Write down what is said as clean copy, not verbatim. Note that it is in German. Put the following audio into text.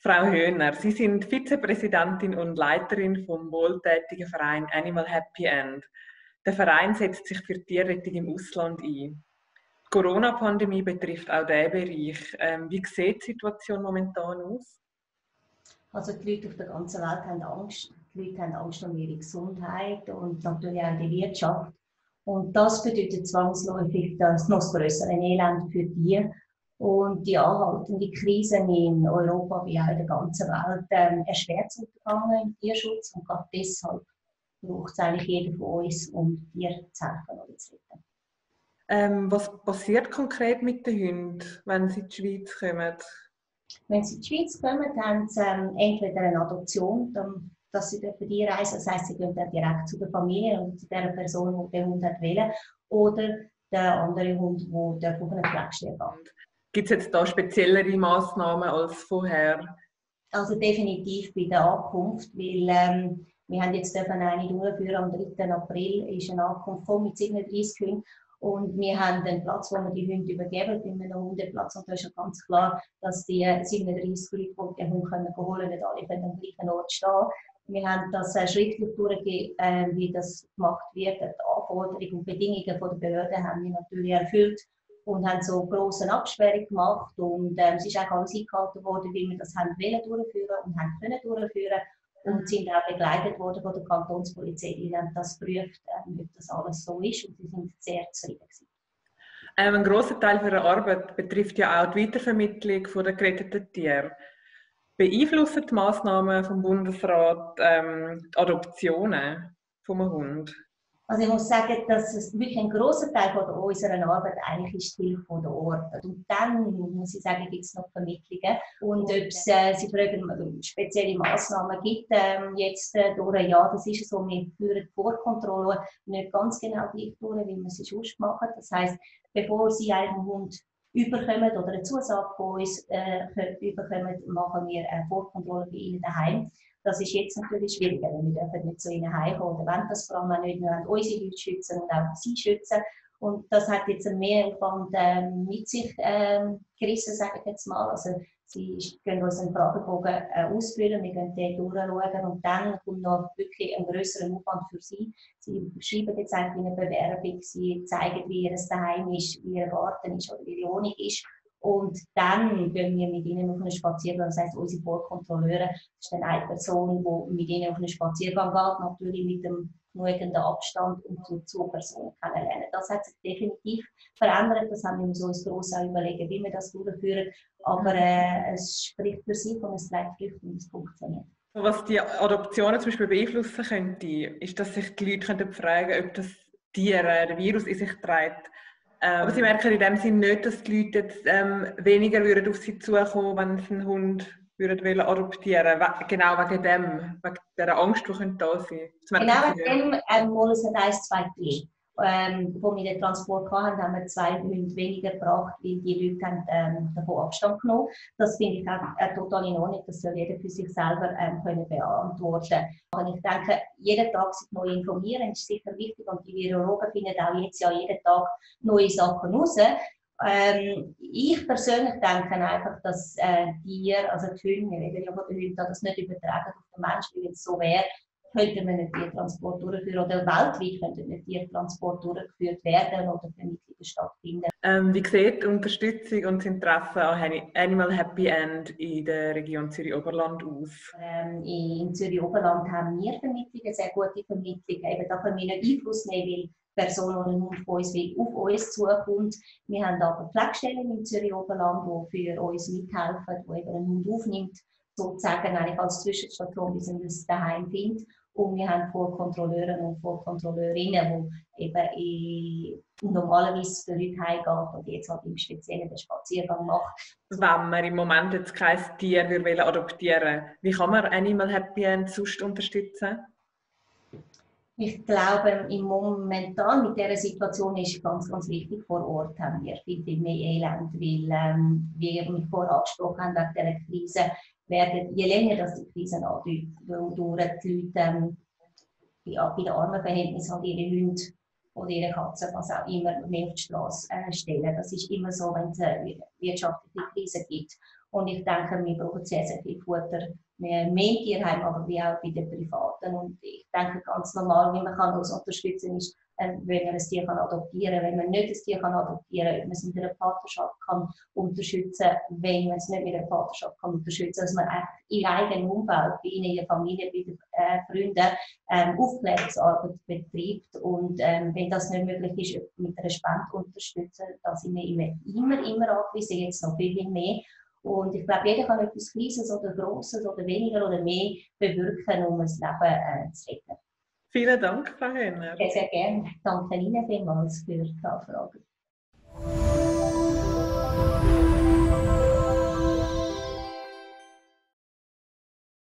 Frau Höhner, Sie sind Vizepräsidentin und Leiterin vom wohltätigen Verein Animal Happy End. Der Verein setzt sich für Tierrettung im Ausland ein. Die Corona-Pandemie betrifft auch diesen Bereich. Wie sieht die Situation momentan aus? Also die Leute auf der ganzen Welt haben Angst. Die Leute haben Angst um ihre Gesundheit und natürlich auch die Wirtschaft. Und das bedeutet zwangsläufig das noch größere Elend für die. Und die anhaltende Krisen in Europa wie auch in der ganzen Welt erschwert es untergegangen im Tierschutz. Und gerade deshalb braucht es eigentlich jeder von uns, um Tiere zu helfen oder zu retten. Was passiert konkret mit den Hunden, wenn sie in die Schweiz kommen? Wenn sie in die Schweiz kommen, haben sie entweder eine Adoption, dass sie dürfen die reisen, das heisst, sie gehen dann direkt zu der Familie und zu der Person, die den Hund wollte, oder der andere Hund, der auf einer Pflegestelle geht. Gibt es jetzt da speziellere Massnahmen als vorher? Also definitiv bei der Ankunft, weil wir haben jetzt eine durchführen. Am 3. April ist eine Ankunft mit 37 Hunden. Und wir haben den Platz, wo wir die Hunde übergeben, bei einem Hundeplatz. Und da ist ja ganz klar, dass die 37 Leute, die den Hund holen können, nicht alle können am gleichen Ort stehen. Wir haben das schriftlich durchgegeben, wie das gemacht wird. Die Anforderungen und Bedingungen von der Behörde haben wir natürlich erfüllt und haben so grossen Absperrungen gemacht. Und es ist auch alles eingehalten worden, wie wir das haben durchführen und haben können durchführen. Und sind auch begleitet worden von der Kantonspolizei, die dann das prüft, ob das alles so ist. Und sie sind sehr zufrieden gewesen. Ein grosser Teil ihrer Arbeit betrifft ja auch die Weitervermittlung der geretteten Tiere. Beeinflussen die Massnahmen vom Bundesrat die Adoptionen von einem Hund? Also ich muss sagen, dass es wirklich ein grosser Teil von unserer Arbeit eigentlich ist die Hilfe von den Orten. Und dann, muss ich sagen, gibt es noch Vermittlungen. Und ob es, Sie fragen, spezielle Massnahmen gibt jetzt durch, ja, das ist so, wir führen die Vorkontrolle nicht ganz genau gleich durch, wie wir es sonst machen. Das heisst, bevor Sie einen Hund überkommen oder eine Zusage von uns überkommen, machen wir eine Vorkontrolle bei Ihnen daheim. Das ist jetzt natürlich schwieriger, wir dürfen nicht zu ihnen heimkommen oder wollen das vor allem nicht. Wir wollen unsere Leute schützen und auch sie schützen. Und das hat jetzt einen Mehraufwand mit sich gerissen, sage ich jetzt mal. Also sie können uns einen Fragebogen ausfüllen, wir gehen den durchschauen und dann kommt noch wirklich ein größerer Aufwand für sie. Sie schreiben jetzt einfach eine Bewerbung, sie zeigen, wie ihr Daheim ist, wie ihr Garten ist oder wie die Wohnung ist. Und dann gehen wir mit ihnen auf einen Spaziergang, das heisst, unsere Vorkontrolleure, das ist dann eine Person, die mit ihnen auf einen Spaziergang geht, natürlich mit dem genügenden Abstand und zur Person kennenlernen. Das hat sich definitiv verändert, das haben wir uns als Gross auch überlegt, wie wir das durchführen, aber es spricht für sich und es trägt Früchte und es funktioniert. Was die Adoptionen zum Beispiel beeinflussen könnte, ist, dass sich die Leute fragen, ob das Tier den Virus in sich trägt. Aber Sie merken in dem Sinne nicht, dass die Leute jetzt, weniger würden auf sie zukommen, wenn sie einen Hund würden adoptieren würden. Genau wegen dem, wegen dieser Angst, die da sein könnte. Genau wegen dem, es hat 1, 2 Tiere. Wo wir den Transport hatten, haben wir 2 Hunde weniger gebracht, weil die Leute haben, davon Abstand genommen. Das finde ich auch total in Ordnung, das soll jeder für sich selber können beantworten. Und ich denke, jeden Tag sich neu informieren ist sicher wichtig und die Virologen finden auch jetzt ja jeden Tag neue Sachen raus. Ich persönlich denke einfach, dass Tiere, also die Hunde, wir reden ja über die Hunde, das nicht übertragen auf den Menschen, wenn es so wäre. Könnten wir einen Tiertransport durchführen oder weltweit könnte ein Tiertransport durchgeführt werden oder Vermittlungen stattfinden. Wie sieht die Unterstützung und das Interesse an Animal Happy End in der Region Zürich Oberland aus? In Zürich Oberland haben wir Vermittlungen, sehr gute Vermittlungen. Eben, da können wir nicht Einfluss nehmen, weil die Person, die einen Hund von uns will, auf uns zukommt. Wir haben aber Pflegestellen in Zürich Oberland, die für uns mithelfen, die eben einen Hund aufnimmt, sozusagen eigentlich als Zwischenstation, bis man es daheim findet. Und wir haben Vorkontrolleure und Vorkontrolleurinnen, die eben normalerweise für Leute heimgehen und jetzt halt im Speziellen den Spaziergang machen. Wenn man im Moment jetzt kein Tier adoptieren will, wie kann man Animal Happy End sonst unterstützen? Ich glaube, momentan mit dieser Situation ist ganz, ganz wichtig, vor Ort haben wir viel, viel mehr Elend, weil, wie wir vorher angesprochen haben, wegen dieser Krise, werden, je länger das die Krisen andauern, durch die Leute bei den Armenverhältnissen halt ihre Hunde oder ihre Katzen, was auch immer, mehr auf die Straße stellen. Das ist immer so, wenn es eine wirtschaftliche Krise gibt. Und ich denke, wir brauchen sehr, sehr viel Futter, mehr im Tierheim, aber wie auch bei den Privaten. Und ich denke, ganz normal, wie man kann uns unterstützen ist, wenn man ein Tier kann adoptieren kann. Wenn man nicht ein Tier kann adoptieren kann, ob man es mit einer Partnerschaft kann unterstützen kann, wenn man es nicht mit einer Partnerschaft kann unterstützen kann. Dass man einfach im eigenen Umfeld, bei ihnen, in der Familie, bei den Freunden Aufklärungsarbeit betreibt. Und wenn das nicht möglich ist, mit einer Spende unterstützen, dann sind wir immer angewiesen, jetzt noch viel mehr. Und ich glaube, jeder kann etwas Kleines oder Grosses oder weniger oder mehr bewirken, um das Leben zu retten. Vielen Dank, Frau Höhner. Sehr, sehr gerne. Danke Ihnen vielmals für die Anfrage.